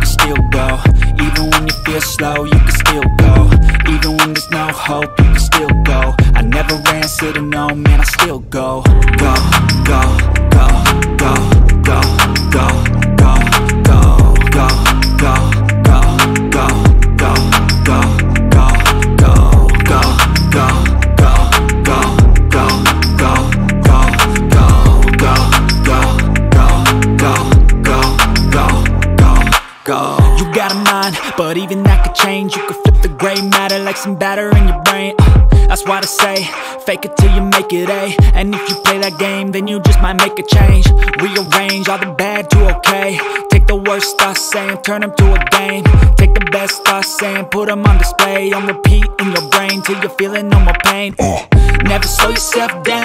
can still go. Even when you feel slow, you can still go. Even when there's no hope, you can still go. I never answer to no, man, I still go. Go, go, go, go, go, go, go, go, go, go, go, go, go, go, go, go, go, go, go, go, go, go, go, go, go, go. Go. You got a mind, but even that could change. You could flip the gray matter like some batter in your brain. That's why they say, fake it till you make it, eh? And if you play that game, then you just might make a change. Rearrange all the bad to okay. Take the worst thoughts saying, turn them to a game. Take the best thoughts saying, put them on display. On repeat in your brain till you're feeling no more pain. Never slow yourself down.